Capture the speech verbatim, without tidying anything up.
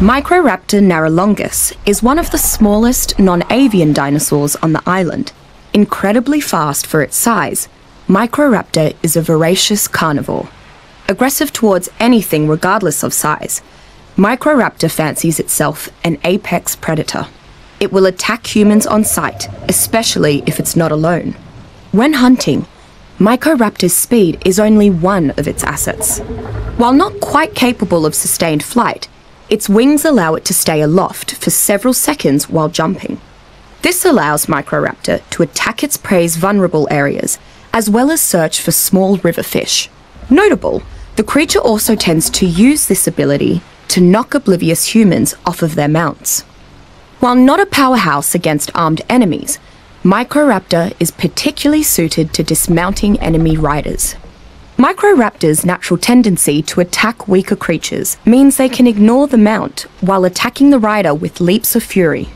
Microraptor narolongus is one of the smallest non-avian dinosaurs on the island. Incredibly fast for its size, Microraptor is a voracious carnivore. Aggressive towards anything regardless of size, Microraptor fancies itself an apex predator. It will attack humans on sight, especially if it's not alone. When hunting, Microraptor's speed is only one of its assets. While not quite capable of sustained flight, its wings allow it to stay aloft for several seconds while jumping. This allows Microraptor to attack its prey's vulnerable areas, as well as search for small river fish. Notable, the creature also tends to use this ability to knock oblivious humans off of their mounts. While not a powerhouse against armed enemies, Microraptor is particularly suited to dismounting enemy riders. Microraptor's natural tendency to attack weaker creatures means they can ignore the mount while attacking the rider with leaps of fury.